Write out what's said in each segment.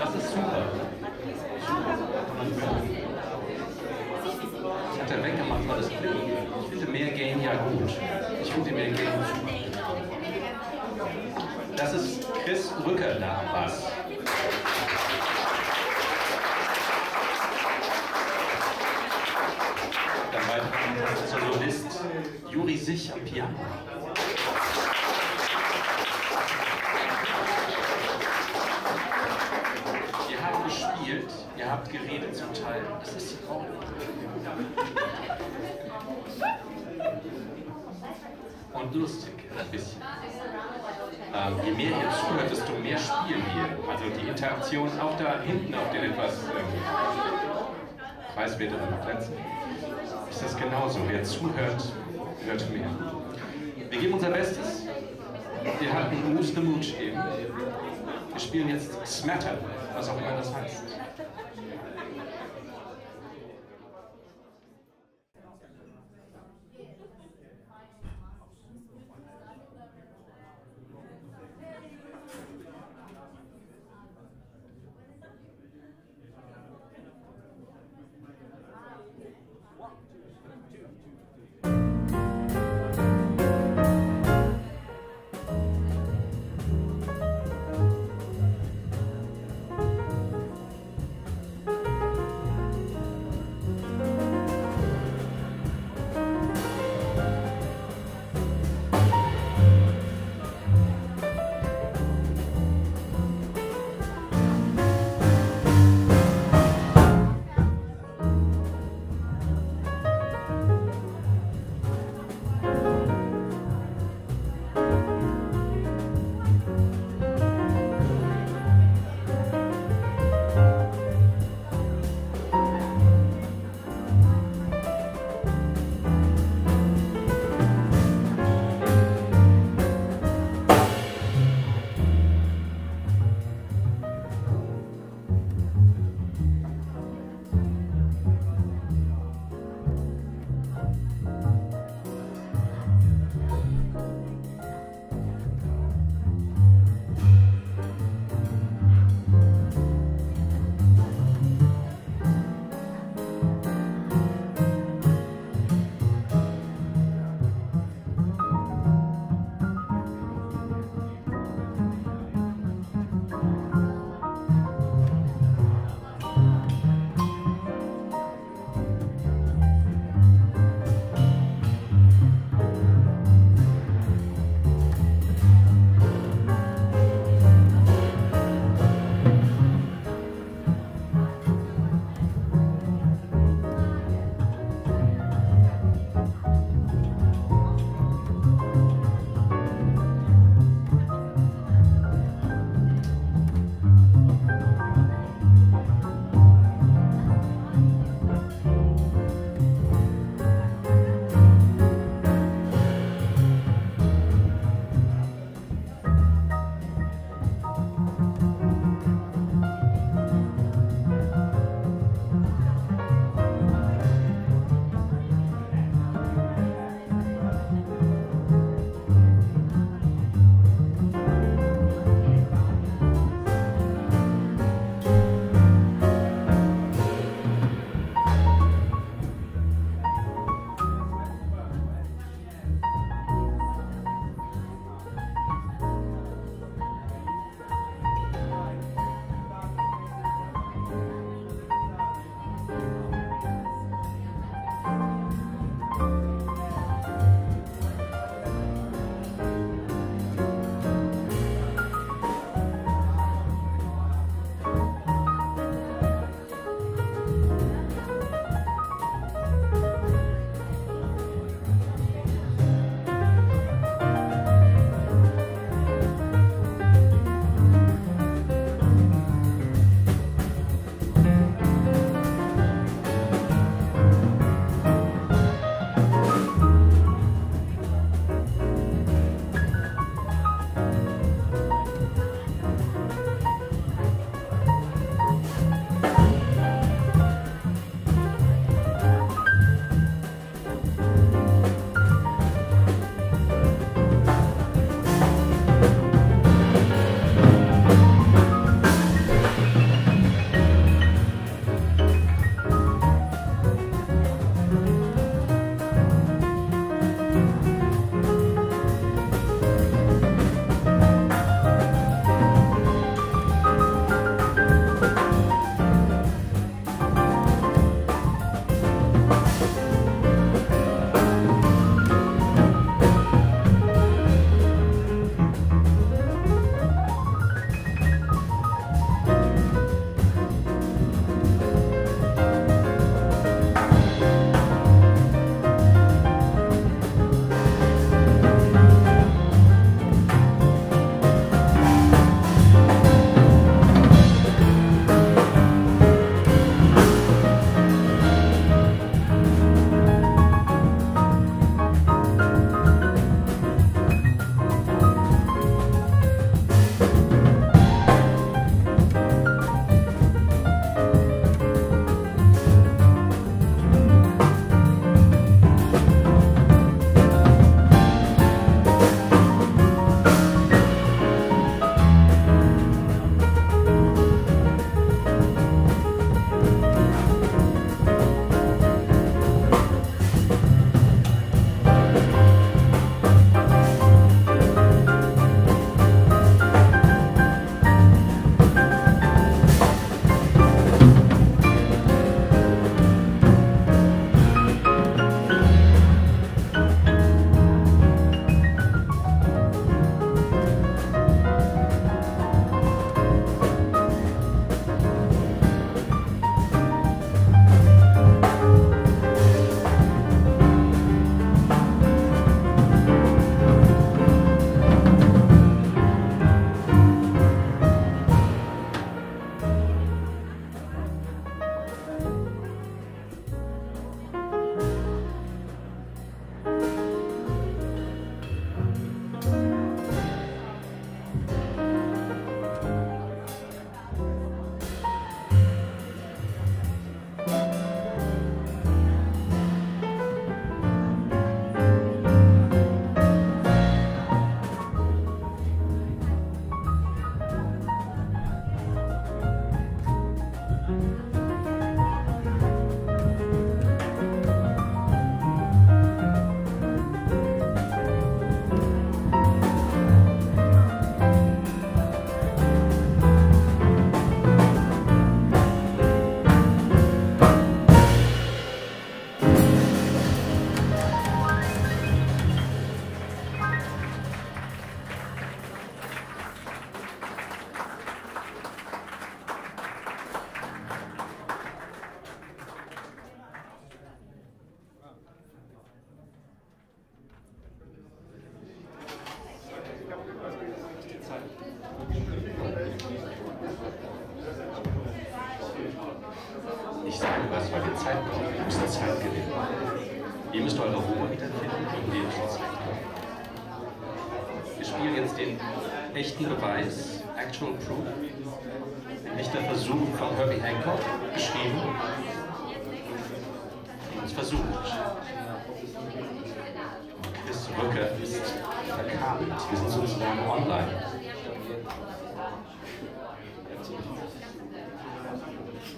Das ist super. Das hat er weggemacht, weil das Klick. Ich finde mehr Gain ja gut. Ich finde mehr Gain super. Das ist Chris Rücker nach Bass. Dann weiter Solist Yuriy Sych am Piano. Ihr habt gespielt, ihr habt geredet zum Teil. Das ist traurig. Und lustig, ein bisschen. Je mehr ihr zuhört, desto mehr spielen wir. Also die Interaktion auch da hinten auf den etwas preiswerteren Plätzen. Ist das genauso? Wer zuhört, hört mehr. Wir geben unser Bestes. Wir hatten Moose the Mooche eben. Wir spielen jetzt Smatter, was auch immer das heißt. Zeit, ihr müsst die Zeit gewinnen. Ihr müsst eure Ruhe wiederfinden und den Schutz wegkommen. Wir spielen jetzt den echten Beweis, Actual Proof, ein echter Versuch von Herbie Hancock, geschrieben und versucht. Chris Rücker ist verkabelt, wir sind sozusagen online.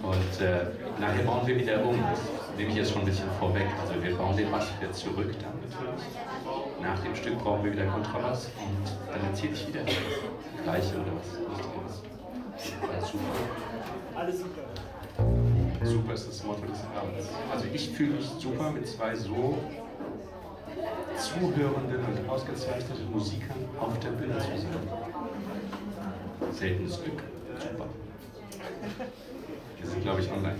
Und nachher bauen wir wieder um, das nehme ich jetzt schon ein bisschen vorweg, also wir bauen den Bass wieder zurück dann natürlich. Nach dem Stück brauchen wir wieder Kontrabass und dann erzähle ich wieder das Gleiche oder was. Alles super. Alles super. Super ist das Motto des Abends. Also ich fühle mich super mit zwei so zuhörenden und ausgezeichneten Musikern auf der Bühne zu sein. Seltenes Glück. Super. Wir sind, glaube ich, online.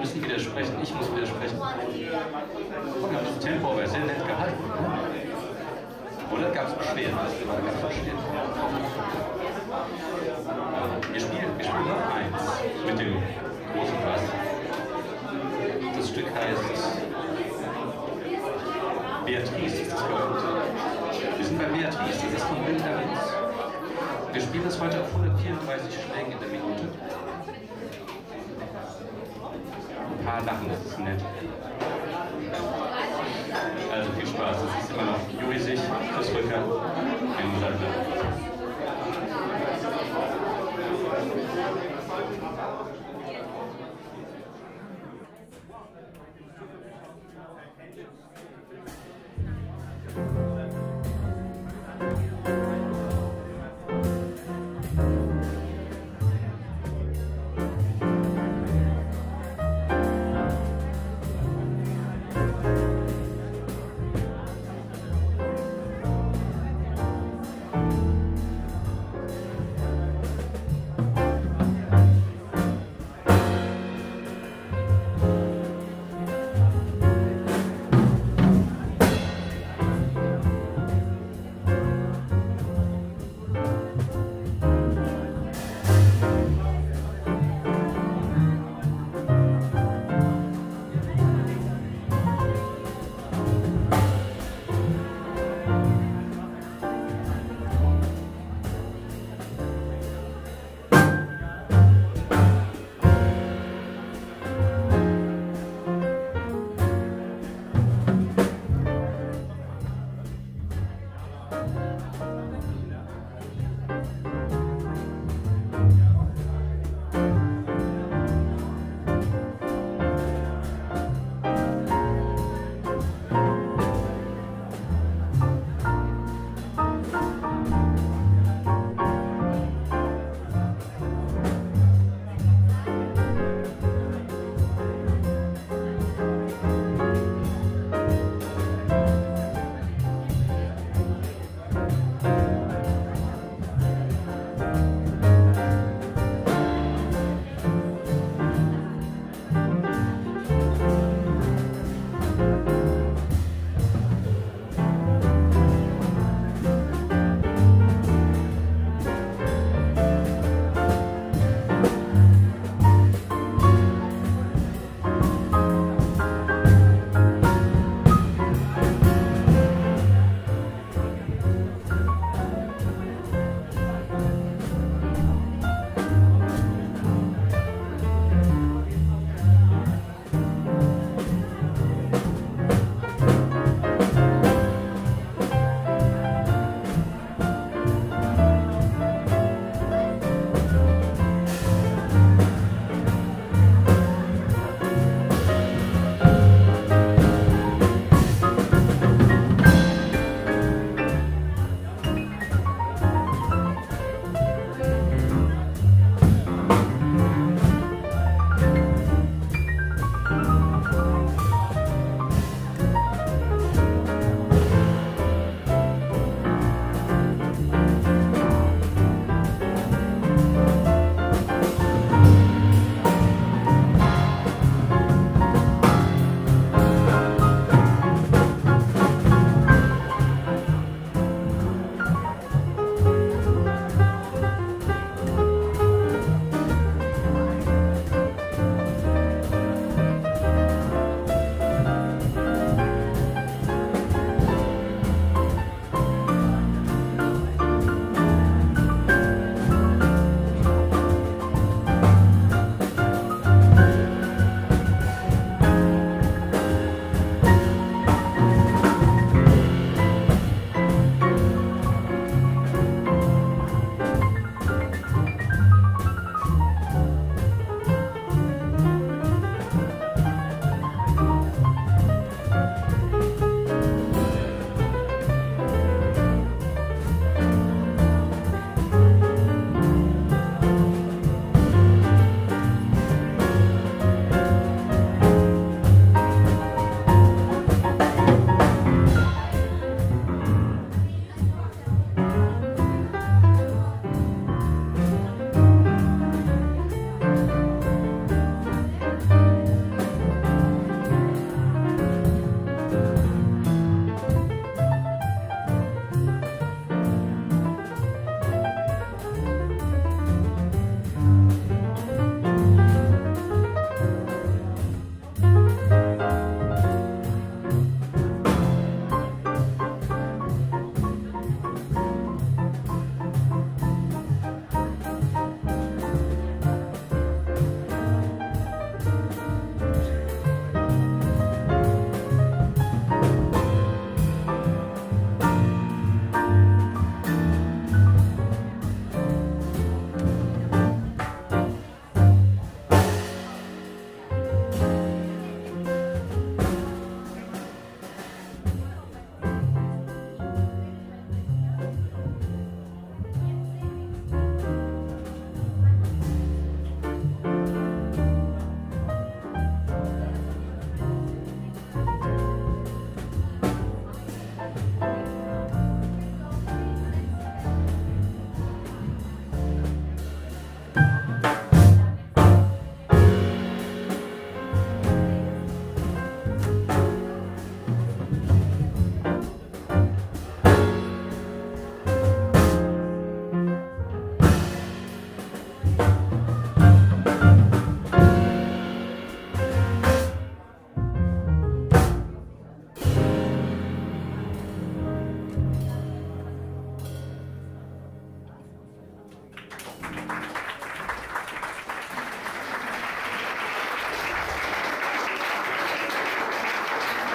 müssen widersprechen, ich muss widersprechen. Und wir haben das Tempo aber sehr nett gehalten. Oder gab es Beschwerden? Wir spielen noch eins mit dem großen Bass. Das Stück heißt Beatrice, ist das berühmte. Wir sind bei Beatrice, das ist von Winterwitz. Wir spielen das heute auf 134 Schlägen in der Minute. Ein paar lachen, das ist nett. Also viel Spaß, das ist immer noch Yuriy Sych, Chris Rücker, in Smatter.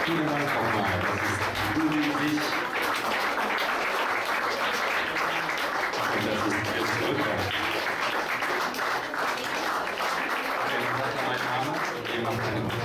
Vielen Dank nochmal. Das ist Yuriy Sych. Und das ist Chris Rücker. Der ist mein Name. Ihr macht eine